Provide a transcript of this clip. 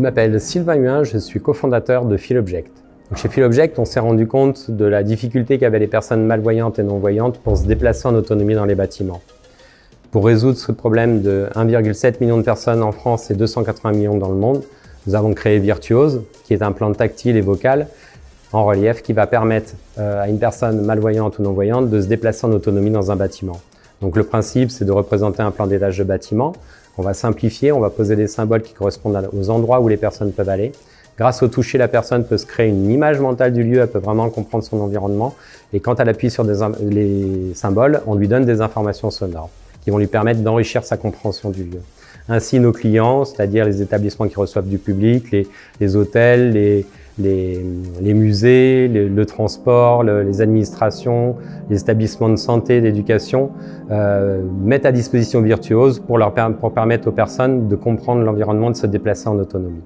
Je m'appelle Sylvain Huin, je suis cofondateur de FeelObject. Chez FeelObject, on s'est rendu compte de la difficulté qu'avaient les personnes malvoyantes et non-voyantes pour se déplacer en autonomie dans les bâtiments. Pour résoudre ce problème de 1,7 million de personnes en France et 280 millions dans le monde, nous avons créé Virtuoz, qui est un plan tactile et vocal en relief qui va permettre à une personne malvoyante ou non-voyante de se déplacer en autonomie dans un bâtiment. Donc le principe, c'est de représenter un plan d'étage de bâtiment. On va simplifier, on va poser des symboles qui correspondent aux endroits où les personnes peuvent aller. Grâce au toucher, la personne peut se créer une image mentale du lieu, elle peut vraiment comprendre son environnement. Et quand elle appuie sur les symboles, on lui donne des informations sonores qui vont lui permettre d'enrichir sa compréhension du lieu. Ainsi, nos clients, c'est-à-dire les établissements qui reçoivent du public, les hôtels, les musées, le transport, les administrations, les établissements de santé, d'éducation, mettent à disposition Virtuoz pour permettre aux personnes de comprendre l'environnement, de se déplacer en autonomie.